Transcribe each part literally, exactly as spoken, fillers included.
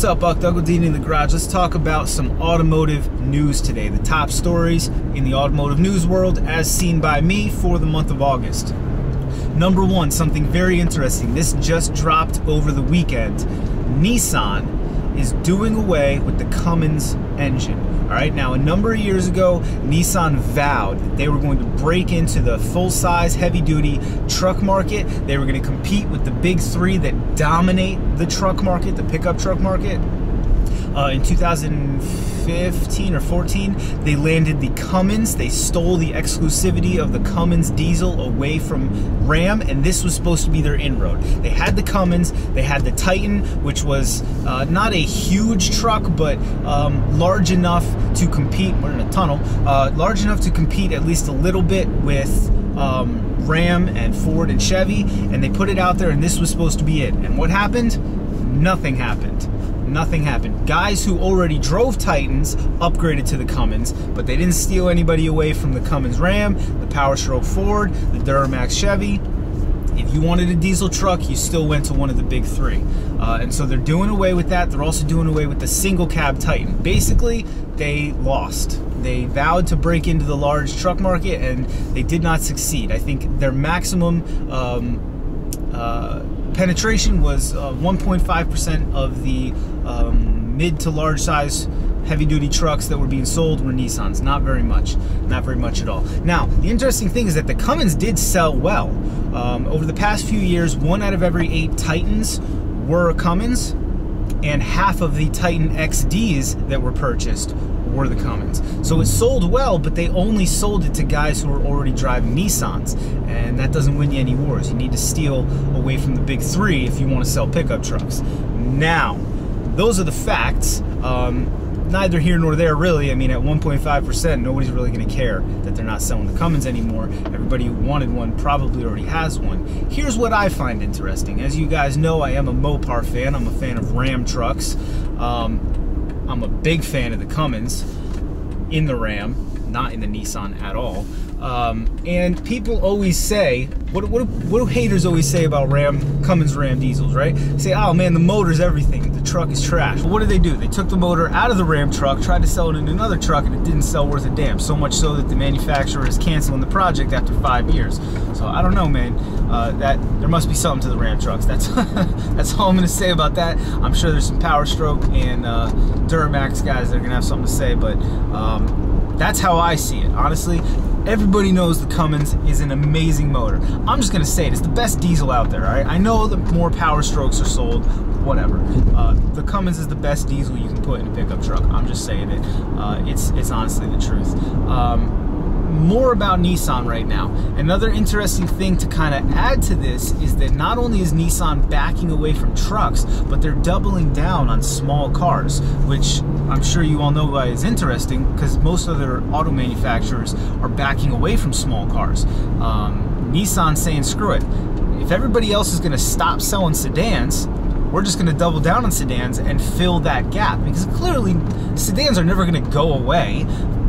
What's up, Buck? Doug with Dean in the Garage. Let's talk about some automotive news today. The top stories in the automotive news world as seen by me for the month of August. Number one, something very interesting. This just dropped over the weekend. Nissan is doing away with the Cummins engine. All right, now a number of years ago, Nissan vowed that they were going to break into the full-size, heavy-duty truck market. They were going to compete with the big three that dominate the truck market, the pickup truck market. Uh, in two thousand fifteen or fourteen, they landed the Cummins. They stole the exclusivity of the Cummins diesel away from Ram, and this was supposed to be their inroad. They had the Cummins, they had the Titan, which was uh, not a huge truck, but um, large enough to compete, we're in a tunnel, uh, large enough to compete at least a little bit with um, Ram and Ford and Chevy, and they put it out there, and this was supposed to be it. And what happened? Nothing happened. Nothing happened. Guys who already drove Titans upgraded to the Cummins, but they didn't steal anybody away from the Cummins Ram, the Powerstroke Ford, the Duramax Chevy. If you wanted a diesel truck, you still went to one of the big three. Uh, and so they're doing away with that. They're also doing away with the single cab Titan. Basically, they lost. They vowed to break into the large truck market, and they did not succeed. I think their maximum um, uh, penetration was one point five percent uh, of the um, mid to large size heavy duty trucks that were being sold were Nissans. Not very much, not very much at all. Now, the interesting thing is that the Cummins did sell well. Um, over the past few years, one out of every eight Titans were Cummins, and half of the Titan X Ds that were purchased were the Cummins. So it sold well, but they only sold it to guys who were already driving Nissans, and that doesn't win you any wars. You need to steal away from the big three if you want to sell pickup trucks. Now, those are the facts. Um, neither here nor there, really. I mean, at one point five percent, nobody's really going to care that they're not selling the Cummins anymore. Everybody who wanted one probably already has one. Here's what I find interesting. As you guys know, I am a Mopar fan. I'm a fan of Ram trucks. Um, I'm a big fan of the Cummins in the Ram, not in the Nissan at all. Um, and people always say, what, what, what do haters always say about Ram, Cummins Ram diesels, right? They say, oh man, the motor's everything, the truck is trash. Well, what did they do? They took the motor out of the Ram truck, tried to sell it in another truck, and it didn't sell worth a damn, so much so that the manufacturer is canceling the project after five years. So I don't know, man, uh, that there must be something to the Ram trucks. That's, that's all I'm gonna say about that. I'm sure there's some Powerstroke and uh, Duramax guys that are gonna have something to say, but um, that's how I see it, honestly. Everybody knows the Cummins is an amazing motor. I'm just gonna say it, it's the best diesel out there, all right? I know that more Power Strokes are sold, whatever. Uh, the Cummins is the best diesel you can put in a pickup truck. I'm just saying it. Uh, it's, it's honestly the truth. Um, more about Nissan right now. Another interesting thing to kind of add to this is that not only is Nissan backing away from trucks, but they're doubling down on small cars, which I'm sure you all know why is interesting, because most other auto manufacturers are backing away from small cars. Um, Nissan saying, screw it. If everybody else is gonna stop selling sedans, we're just gonna double down on sedans and fill that gap, because clearly sedans are never gonna go away.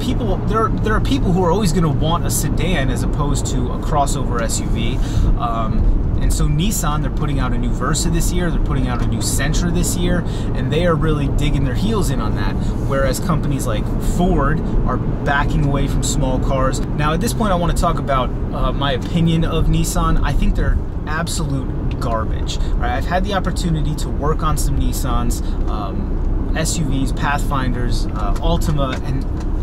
People, there, there are people who are always going to want a sedan as opposed to a crossover S U V. Um, and so Nissan, they're putting out a new Versa this year, they're putting out a new Sentra this year, and they are really digging their heels in on that, whereas companies like Ford are backing away from small cars. Now, at this point, I want to talk about uh, my opinion of Nissan. I think they're absolute garbage. All right, I've had the opportunity to work on some Nissans, um, S U Vs, Pathfinders, uh, Altima, and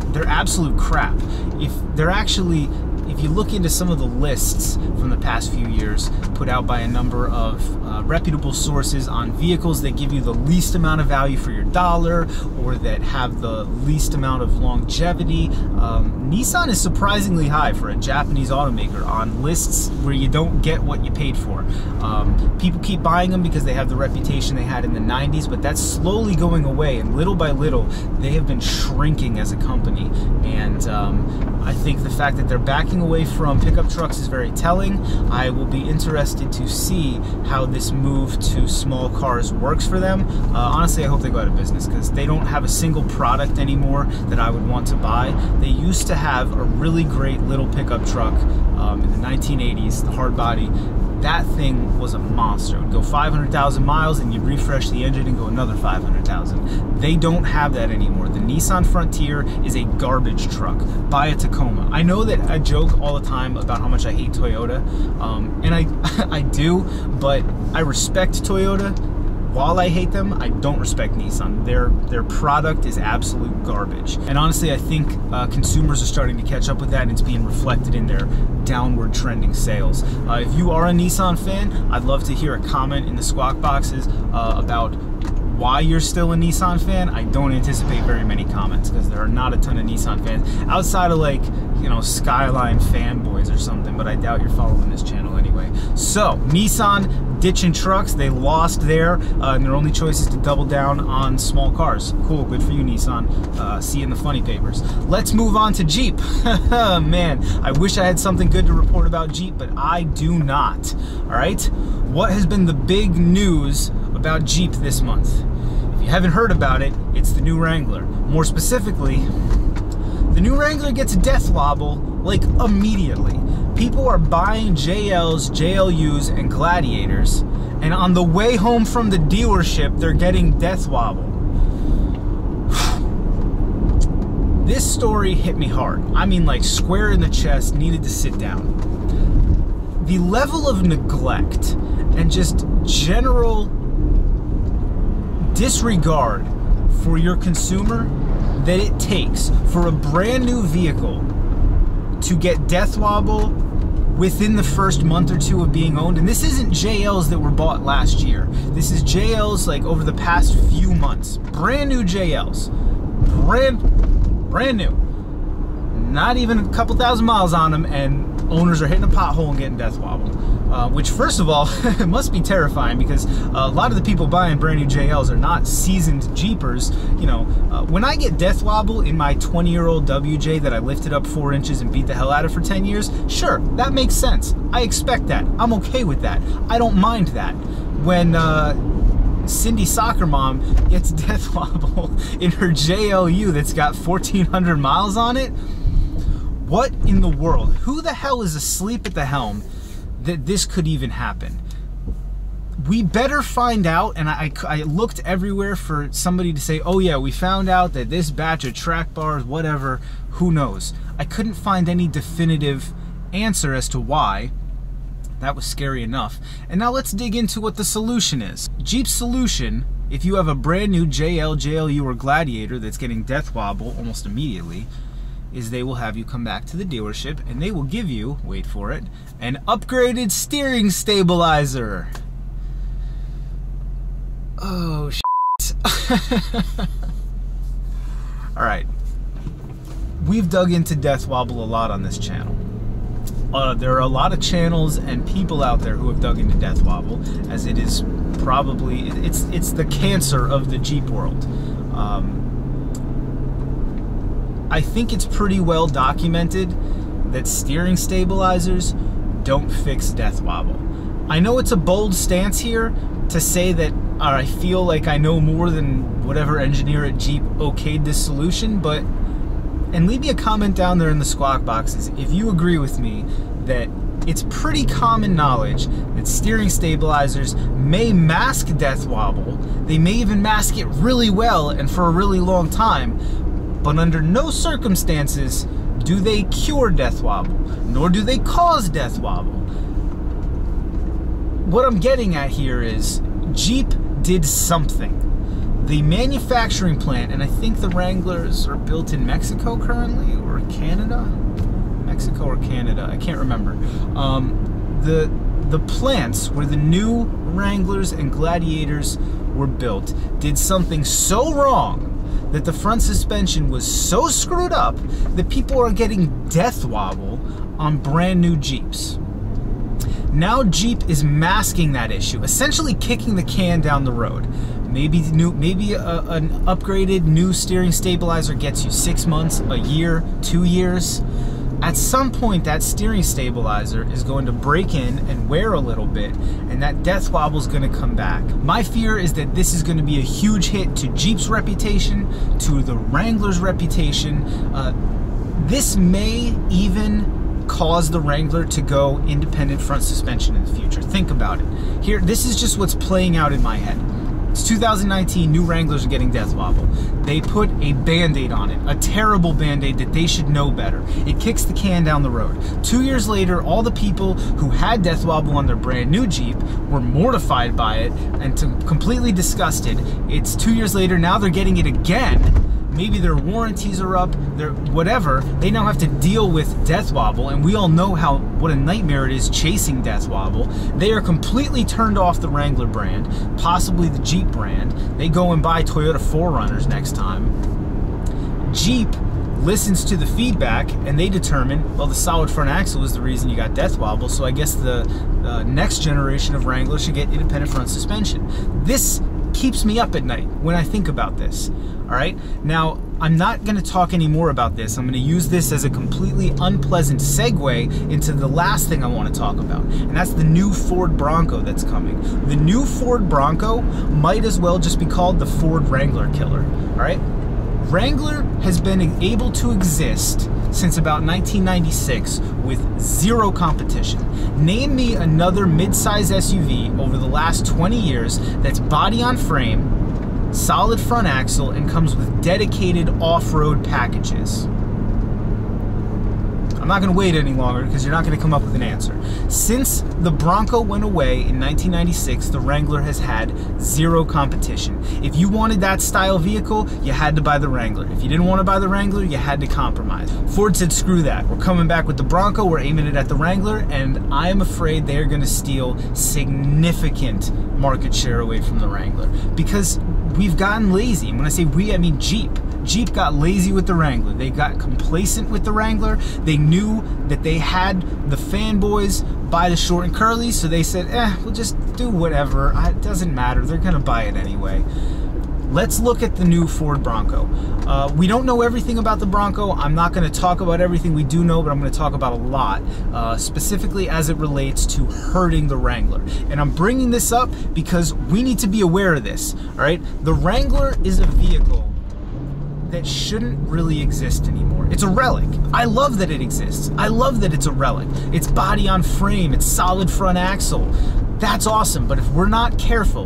they're absolute crap. If they're actually, if you look into some of the lists from the past few years put out by a number of uh, reputable sources on vehicles that give you the least amount of value for your dollar or that have the least amount of longevity, um, Nissan is surprisingly high for a Japanese automaker on lists where you don't get what you paid for. Um, people keep buying them because they have the reputation they had in the nineties, but that's slowly going away, and little by little they have been shrinking as a company. And um, I think the fact that they're backing away from pickup trucks is very telling. I will be interested to see how this move to small cars works for them. Uh, honestly, I hope they go out of business, because they don't have a single product anymore that I would want to buy. They used to have a really great little pickup truck um, in the nineteen eighties, the hard body. that thing was a monster. It would go five hundred thousand miles and you'd refresh the engine and go another five hundred thousand. They don't have that anymore. The Nissan Frontier is a garbage truck. Buy a Tacoma. I know that I joke all the time about how much I hate Toyota, um, and I, I do, but I respect Toyota. While I hate them, I don't respect Nissan. Their their product is absolute garbage. And honestly, I think uh, consumers are starting to catch up with that, and it's being reflected in their downward trending sales. Uh, if you are a Nissan fan, I'd love to hear a comment in the squawk boxes uh, about why you're still a Nissan fan. I don't anticipate very many comments because there are not a ton of Nissan fans outside of, like, you know, Skyline fanboys or something, but I doubt you're following this channel anyway. So Nissan ditching trucks, they lost there, uh, and their only choice is to double down on small cars. Cool, good for you, Nissan. Uh, see you in the funny papers. Let's move on to Jeep. Man, I wish I had something good to report about Jeep, but I do not. All right, what has been the big news about Jeep this month? If you haven't heard about it, it's the new Wrangler. More specifically, the new Wrangler gets a death wobble, like, immediately. People are buying J Ls, J L Us, and Gladiators, and on the way home from the dealership, they're getting death wobble. This story hit me hard. I mean, like, square in the chest, needed to sit down. The level of neglect and just general disregard for your consumer that it takes for a brand new vehicle to get death wobble within the first month or two of being owned. And this isn't J Ls that were bought last year. This is J Ls, like, over the past few months. Brand new J Ls. Brand, brand new. Not even a couple thousand miles on them, and owners are hitting a pothole and getting death wobble. Uh, which, first of all, must be terrifying, because uh, a lot of the people buying brand new J Ls are not seasoned Jeepers. You know, uh, when I get death wobble in my twenty year old W J that I lifted up four inches and beat the hell out of for ten years, sure, that makes sense. I expect that. I'm okay with that. I don't mind that. When uh, Cindy Soccer Mom gets death wobble in her J L U that's got fourteen hundred miles on it, what in the world? Who the hell is asleep at the helm that this could even happen? We better find out. And I, I looked everywhere for somebody to say, oh yeah, we found out that this batch of track bars, whatever, who knows. I couldn't find any definitive answer as to why. That was scary enough. And now let's dig into what the solution is. Jeep's solution, if you have a brand new J L, J L U, or Gladiator that's getting death wobble almost immediately, is they will have you come back to the dealership and they will give you, wait for it, an upgraded steering stabilizer. Oh, shit. All right. We've dug into death wobble a lot on this channel. Uh, there are a lot of channels and people out there who have dug into death wobble, as it is probably, it's, it's the cancer of the Jeep world. Um, I think it's pretty well documented that steering stabilizers don't fix death wobble. I know it's a bold stance here to say that uh, I feel like I know more than whatever engineer at Jeep okayed this solution, but, and leave me a comment down there in the squawk boxes if you agree with me that it's pretty common knowledge that steering stabilizers may mask death wobble. They may even mask it really well and for a really long time, but under no circumstances do they cure death wobble, nor do they cause death wobble. What I'm getting at here is Jeep did something. The manufacturing plant, and I think the Wranglers are built in Mexico currently, or Canada? Mexico or Canada, I can't remember. Um, the, the plants where the new Wranglers and Gladiators were built did something so wrong that the front suspension was so screwed up that people are getting death wobble on brand new Jeeps. Now Jeep is masking that issue, essentially kicking the can down the road. Maybe new, maybe a, an upgraded new steering stabilizer gets you six months, a year, two years. At some point, that steering stabilizer is going to break in and wear a little bit, and that death wobble is going to come back. My fear is that this is going to be a huge hit to Jeep's reputation, to the Wrangler's reputation. Uh, this may even cause the Wrangler to go independent front suspension in the future. Think about it. Here, this is just what's playing out in my head. It's two thousand nineteen, new Wranglers are getting death wobble. They put a Band-Aid on it, a terrible Band-Aid that they should know better. It kicks the can down the road. Two years later, all the people who had death wobble on their brand new Jeep were mortified by it and completely disgusted. It's two years later, now they're getting it again. Maybe their warranties are up, their whatever. They now have to deal with death wobble, and we all know how what a nightmare it is chasing death wobble. They are completely turned off the Wrangler brand, possibly the Jeep brand. They go and buy Toyota four runners next time. Jeep listens to the feedback, and they determine, well, the solid front axle is the reason you got death wobble, so I guess the uh, next generation of Wrangler should get independent front suspension. This keeps me up at night when I think about this. All right, now I'm not going to talk any more about this. I'm going to use this as a completely unpleasant segue into the last thing I want to talk about, and that's the new Ford Bronco that's coming. The new Ford Bronco might as well just be called the Ford Wrangler killer. All right, Wrangler has been able to exist since about nineteen ninety-six with zero competition. Name me another mid-size S U V over the last twenty years that's body on frame, solid front axle, and comes with dedicated off-road packages. I'm not going to wait any longer because you're not going to come up with an answer. Since the Bronco went away in nineteen ninety-six, the Wrangler has had zero competition. If you wanted that style vehicle, you had to buy the Wrangler. If you didn't want to buy the Wrangler, you had to compromise. Ford said, screw that. We're coming back with the Bronco. We're aiming it at the Wrangler, and I'm afraid they're going to steal significant market share away from the Wrangler because we've gotten lazy. And when I say we, I mean Jeep. Jeep got lazy with the Wrangler. They got complacent with the Wrangler. They knew that they had the fanboys buy the short and curly, so they said, eh, we'll just do whatever. It doesn't matter. They're going to buy it anyway. Let's look at the new Ford Bronco. Uh, we don't know everything about the Bronco. I'm not going to talk about everything we do know, but I'm going to talk about a lot, uh, specifically as it relates to hurting the Wrangler. And I'm bringing this up because we need to be aware of this, all right? The Wrangler is a vehicle that shouldn't really exist anymore. It's a relic. I love that it exists. I love that it's a relic. It's body on frame, it's solid front axle. That's awesome, but if we're not careful,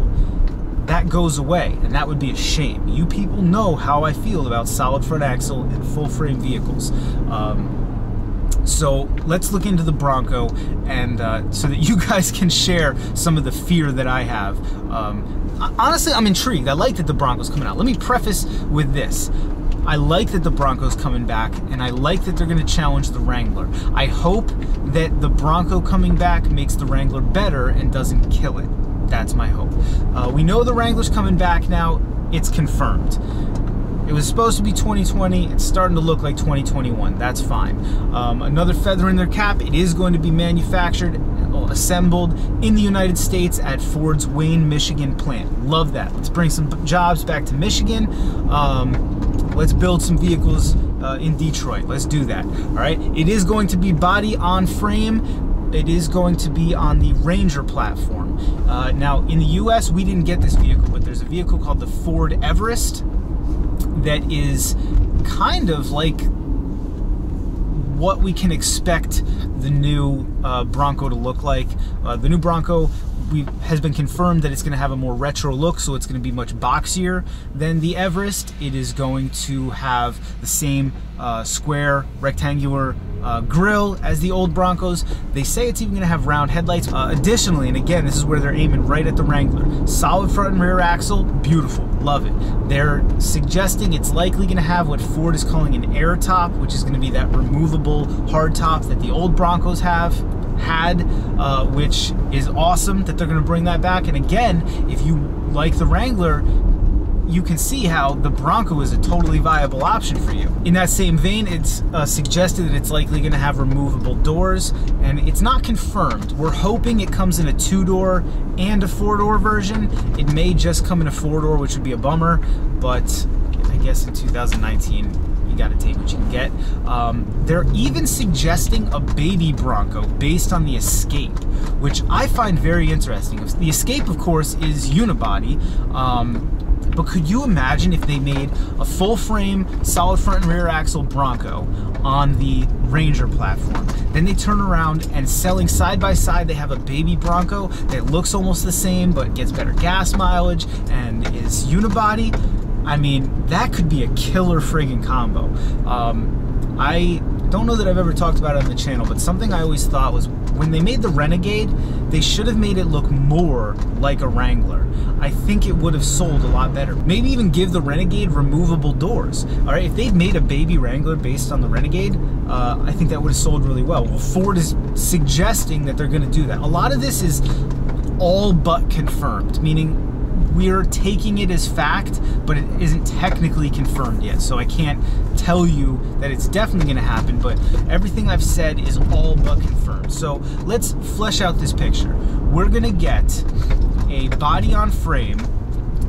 that goes away, and that would be a shame. You people know how I feel about solid front axle and full frame vehicles. Um, so let's look into the Bronco, and uh, so that you guys can share some of the fear that I have. Um, honestly, I'm intrigued. I like that the Bronco's coming out. Let me preface with this. I like that the Bronco's coming back, and I like that they're going to challenge the Wrangler. I hope that the Bronco coming back makes the Wrangler better and doesn't kill it. That's my hope. Uh, we know the Wrangler's coming back now. It's confirmed. It was supposed to be twenty twenty. It's starting to look like twenty twenty-one. That's fine. Um, another feather in their cap. It is going to be manufactured, assembled in the United States at Ford's Wayne, Michigan plant. Love that. Let's bring some jobs back to Michigan. Um, let's build some vehicles uh, in Detroit. Let's do that. All right. It is going to be body on frame. It is going to be on the Ranger platform. Uh, now, in the U S, we didn't get this vehicle, but there's a vehicle called the Ford Everest that is kind of like what we can expect the new uh, Bronco to look like. Uh, the new Bronco we, has been confirmed that it's going to have a more retro look, so it's going to be much boxier than the Everest. It is going to have the same uh, square, rectangular uh, grille as the old Broncos. They say it's even going to have round headlights. Uh, additionally, and again, this is where they're aiming right at the Wrangler. Solid front and rear axle, beautiful. Love it. They're suggesting it's likely going to have what Ford is calling an air top, which is going to be that removable hard top that the old Broncos have had, uh, which is awesome that they're going to bring that back. And again, if you like the Wrangler, you can see how the Bronco is a totally viable option for you. In that same vein, it's uh, suggested that it's likely going to have removable doors, and it's not confirmed. We're hoping it comes in a two-door and a four-door version. It may just come in a four-door, which would be a bummer, but I guess in two thousand nineteen, you gotta take what you can get. Um, they're even suggesting a baby Bronco based on the Escape, which I find very interesting. The Escape, of course, is unibody, um, But could you imagine if they made a full-frame, solid front and rear axle Bronco on the Ranger platform? Then they turn around and selling side by side, they have a baby Bronco that looks almost the same but gets better gas mileage and is unibody. I mean, that could be a killer friggin' combo. Um, I don't know that I've ever talked about it on the channel, but something I always thought was when they made the Renegade, they should have made it look more like a Wrangler. I think it would have sold a lot better. Maybe even give the Renegade removable doors. All right, if they'd made a baby Wrangler based on the Renegade, uh, I think that would have sold really well. Well, Ford is suggesting that they're gonna do that. A lot of this is all but confirmed, meaning we're taking it as fact, but it isn't technically confirmed yet. So I can't tell you that it's definitely gonna happen, but everything I've said is all but confirmed. So let's flesh out this picture. We're gonna get a body on frame.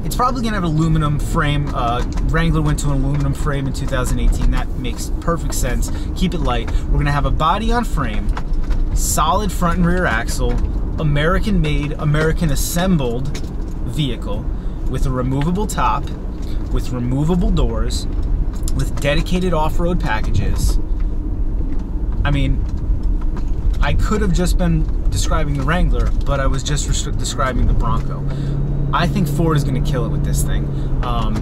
It's probably gonna have an aluminum frame. Uh, Wrangler went to an aluminum frame in two thousand eighteen. That makes perfect sense. Keep it light. We're gonna have a body on frame, solid front and rear axle, American made, American assembled vehicle with a removable top, with removable doors, with dedicated off-road packages. I mean, I could have just been describing the Wrangler, but I was just describing the Bronco. I think Ford is going to kill it with this thing, um,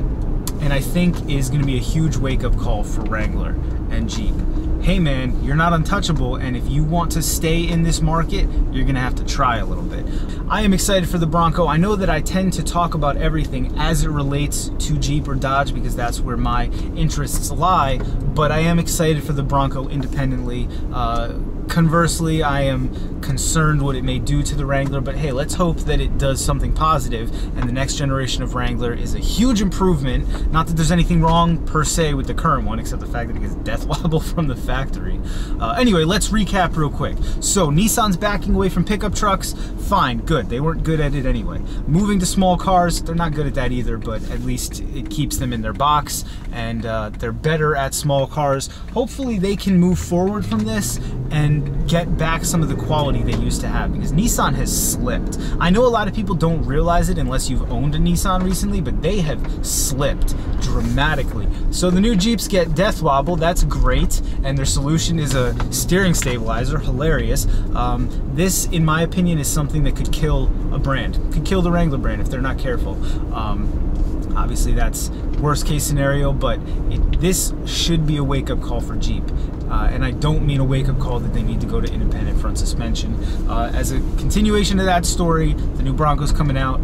and I think is going to be a huge wake-up call for Wrangler and Jeep. Hey man, you're not untouchable, and if you want to stay in this market, you're gonna have to try a little bit. I am excited for the Bronco. I know that I tend to talk about everything as it relates to Jeep or Dodge because that's where my interests lie, but I am excited for the Bronco independently. Uh, Conversely, I am concerned what it may do to the Wrangler, but hey, let's hope that it does something positive and the next generation of Wrangler is a huge improvement. Not that there's anything wrong per se with the current one, except the fact that it gets death wobble from the factory. Uh, anyway, let's recap real quick. So Nissan's backing away from pickup trucks. Fine, good. They weren't good at it anyway. Moving to small cars, they're not good at that either, but at least it keeps them in their box, and uh, they're better at small cars. Hopefully they can move forward from this and and get back some of the quality they used to have, because Nissan has slipped. I know a lot of people don't realize it unless you've owned a Nissan recently, but they have slipped dramatically. So the new Jeeps get death wobble, that's great, and their solution is a steering stabilizer, hilarious. Um, this, in my opinion, is something that could kill a brand, could kill the Wrangler brand if they're not careful. Um, obviously that's worst case scenario, but it, this should be a wake-up call for Jeep. Uh, and I don't mean a wake-up call that they need to go to independent front suspension. Uh, as a continuation of that story, the new Bronco's coming out.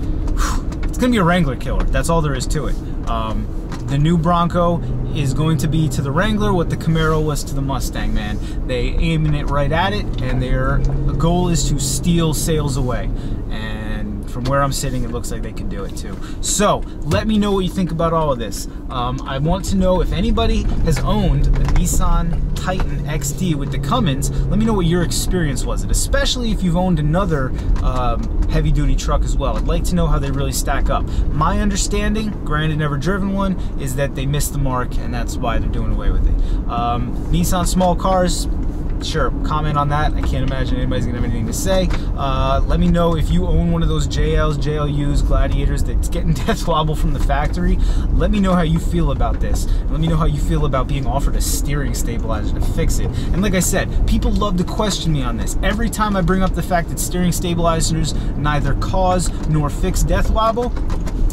It's gonna be a Wrangler killer. That's all there is to it. Um, the new Bronco is going to be to the Wrangler what the Camaro was to the Mustang, man. They aiming it right at it, and their goal is to steal sales away. And from where I'm sitting, it looks like they can do it too. So let me know what you think about all of this. Um, I want to know if anybody has owned a Nissan Titan X D with the Cummins. Let me know what your experience was, it, especially if you've owned another um, heavy-duty truck as well. I'd like to know how they really stack up. My understanding, granted never driven one, is that they missed the mark, and that's why they're doing away with it. Um, Nissan small cars, sure, comment on that. I can't imagine anybody's gonna have anything to say. Uh, let me know if you own one of those J Ls, J L Us, Gladiators that's getting death wobble from the factory. Let me know how you feel about this. Let me know how you feel about being offered a steering stabilizer to fix it. And like I said, people love to question me on this. Every time I bring up the fact that steering stabilizers neither cause nor fix death wobble,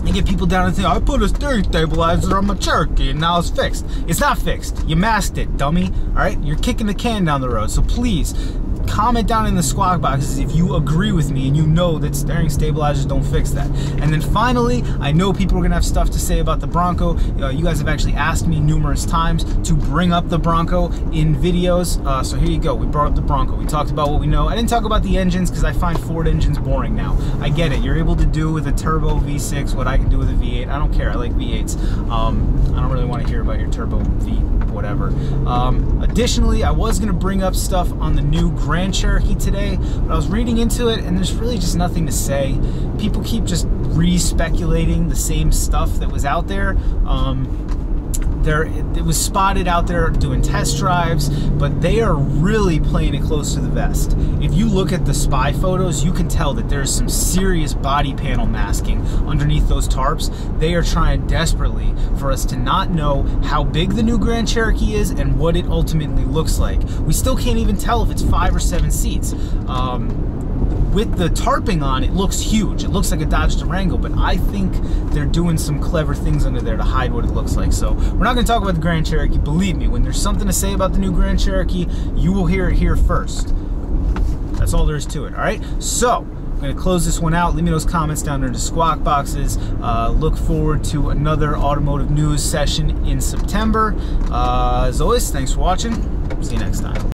and get people down and think, I put a steering stabilizer on my Cherokee and now it's fixed. It's not fixed. You masked it, dummy. All right, you're kicking the can down the road. So please, comment down in the squawk boxes if you agree with me and you know that steering stabilizers don't fix that. And then finally, I know people are gonna have stuff to say about the Bronco. Uh, you guys have actually asked me numerous times to bring up the Bronco in videos. Uh, so here you go, we brought up the Bronco. We talked about what we know. I didn't talk about the engines because I find Ford engines boring now. I get it, you're able to do with a turbo V six what I can do with a V eight. I don't care, I like V eights. Um, I don't really wanna hear about your turbo V whatever. Um, additionally, I was gonna bring up stuff on the new Grand Cherokee today, but I was reading into it and there's really just nothing to say. People keep just re-speculating the same stuff that was out there. Um, They're, it was spotted out there doing test drives, but they are really playing it close to the vest. If you look at the spy photos, you can tell that there's some serious body panel masking underneath those tarps. They are trying desperately for us to not know how big the new Grand Cherokee is and what it ultimately looks like. We still can't even tell if it's five or seven seats. Um, With the tarping on, it looks huge. It looks like a Dodge Durango, but I think they're doing some clever things under there to hide what it looks like. So we're not gonna talk about the Grand Cherokee. Believe me, when there's something to say about the new Grand Cherokee, you will hear it here first. That's all there is to it, all right? So, I'm gonna close this one out. Leave me those comments down there in the squawk boxes. Uh, look forward to another automotive news session in September. Uh, as always, thanks for watching. See you next time.